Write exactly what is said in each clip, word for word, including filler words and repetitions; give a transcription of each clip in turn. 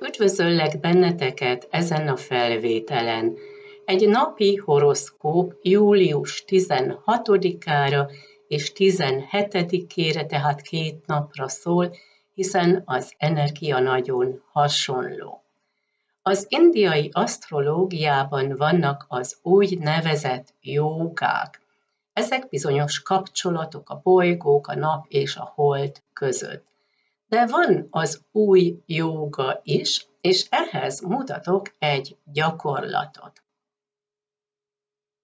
Üdvözöllek benneteket ezen a felvételen. Egy napi horoszkóp július tizenhatodikára és tizenhetedikére, tehát két napra szól, hiszen az energia nagyon hasonló. Az indiai asztrológiában vannak az úgynevezett jógák. Ezek bizonyos kapcsolatok a bolygók, a nap és a hold között. De van az új jóga is, és ehhez mutatok egy gyakorlatot.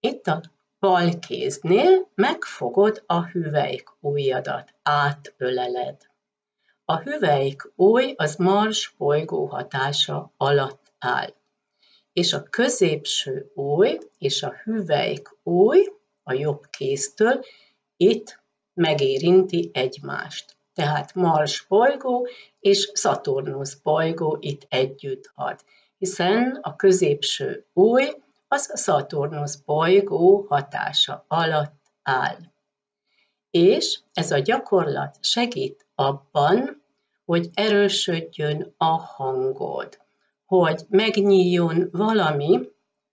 Itt a bal kéznél megfogod a hüvelyk ujjadat, átöleled. A hüvelyk ujj az Mars bolygó hatása alatt áll, és a középső ujj és a hüvelyk ujj a jobb kéztől itt megérinti egymást. Tehát Mars bolygó és Szaturnusz bolygó itt együtt hat, hiszen a középső ujj az Szaturnusz bolygó hatása alatt áll. És ez a gyakorlat segít abban, hogy erősödjön a hangod, hogy megnyíljon valami,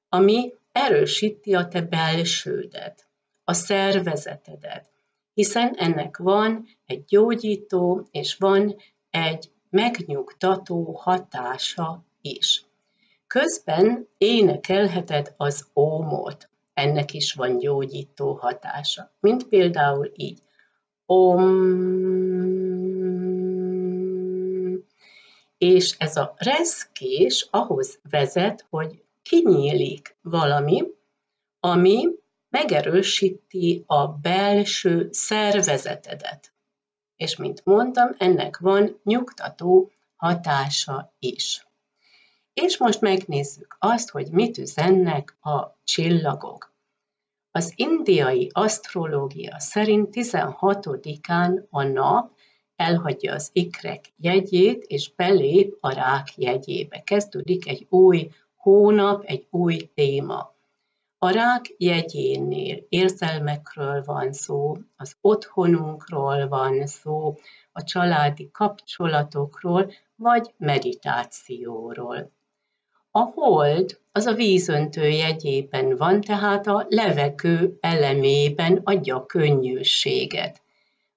ami erősíti a te belsődet, a szervezetedet, hiszen ennek van egy gyógyító és van egy megnyugtató hatása is. Közben énekelheted az ómot, ennek is van gyógyító hatása, mint például így. Om. És ez a reszkés ahhoz vezet, hogy kinyílik valami, ami megerősíti a belső szervezetedet. És mint mondtam, ennek van nyugtató hatása is. És most megnézzük azt, hogy mit üzennek a csillagok. Az indiai asztrológia szerint tizenhatodikán a nap elhagyja az ikrek jegyét, és belép a rák jegyébe. Kezdődik egy új hónap, egy új téma. A rák jegyénél érzelmekről van szó, az otthonunkról van szó, a családi kapcsolatokról, vagy meditációról. A hold az a vízöntő jegyében van, tehát a levegő elemében adja könnyűséget.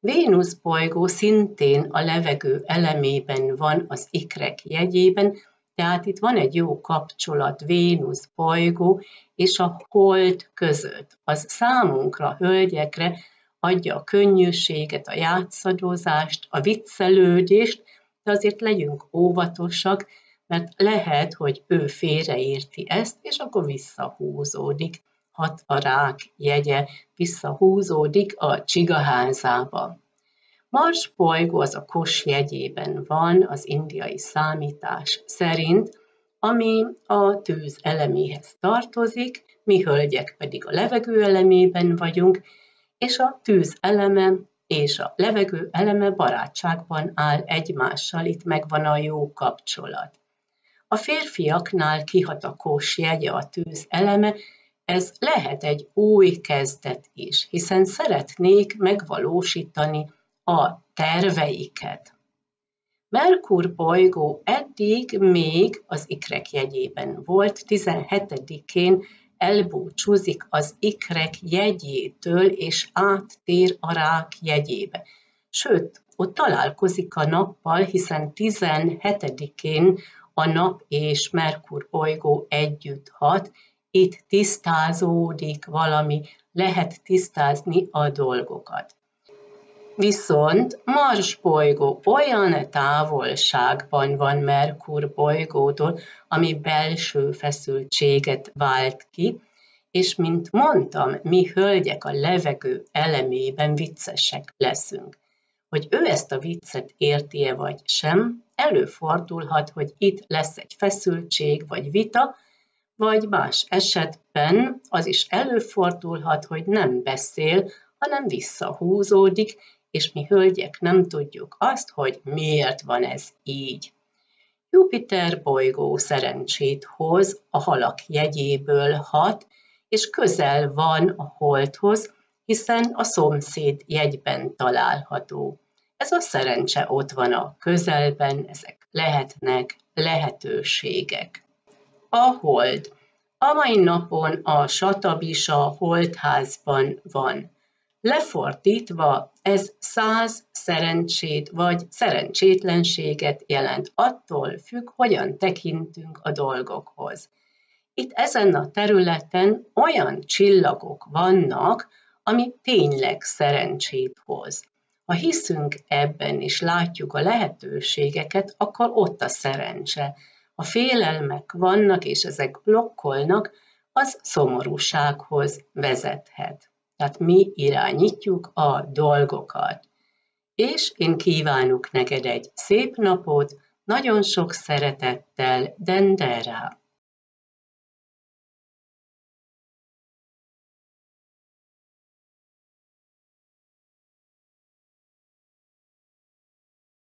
Vénusz bolygó szintén a levegő elemében van az ikrek jegyében, tehát itt van egy jó kapcsolat Vénusz bolygó és a hold között. Az számunkra, hölgyekre adja a könnyűséget, a játszadozást, a viccelődést, de azért legyünk óvatosak, mert lehet, hogy ő félreérti ezt, és akkor visszahúzódik, hat a rák jegye, visszahúzódik a csigaházába. Mars bolygó az a Kos jegyében van az indiai számítás szerint, ami a tűz eleméhez tartozik, mi hölgyek pedig a levegő elemében vagyunk, és a tűz eleme és a levegő eleme barátságban áll egymással, itt megvan a jó kapcsolat. A férfiaknál kihat a Kós jegye, a tűz eleme, ez lehet egy új kezdet is, hiszen szeretnék megvalósítani a terveiket. Merkur bolygó eddig még az ikrek jegyében volt, tizenhetedikén elbúcsúzik az ikrek jegyétől, és áttér a rák jegyébe. Sőt, ott találkozik a nappal, hiszen tizenhetedikén a nap és Merkur bolygó együtt hat, itt tisztázódik valami, lehet tisztázni a dolgokat. Viszont Mars bolygó olyan távolságban van Merkur bolygótól, ami belső feszültséget vált ki, és mint mondtam, mi hölgyek a levegő elemében viccesek leszünk. Hogy ő ezt a viccet érti-e vagy sem, előfordulhat, hogy itt lesz egy feszültség vagy vita, vagy más esetben az is előfordulhat, hogy nem beszél, hanem visszahúzódik, és mi hölgyek nem tudjuk azt, hogy miért van ez így. Jupiter bolygó szerencsét hoz, a halak jegyéből hat, és közel van a holdhoz, hiszen a szomszéd jegyben található. Ez a szerencse ott van a közelben, ezek lehetnek lehetőségek. A hold. A mai napon a satabisa holdházban van. Lefordítva ez száz szerencsét vagy szerencsétlenséget jelent, attól függ, hogyan tekintünk a dolgokhoz. Itt ezen a területen olyan csillagok vannak, ami tényleg szerencsét hoz. Ha hiszünk ebben és látjuk a lehetőségeket, akkor ott a szerencse. Ha félelmek vannak és ezek blokkolnak, az szomorúsághoz vezethet. Tehát mi irányítjuk a dolgokat. És én kívánok neked egy szép napot, nagyon sok szeretettel, Dendera!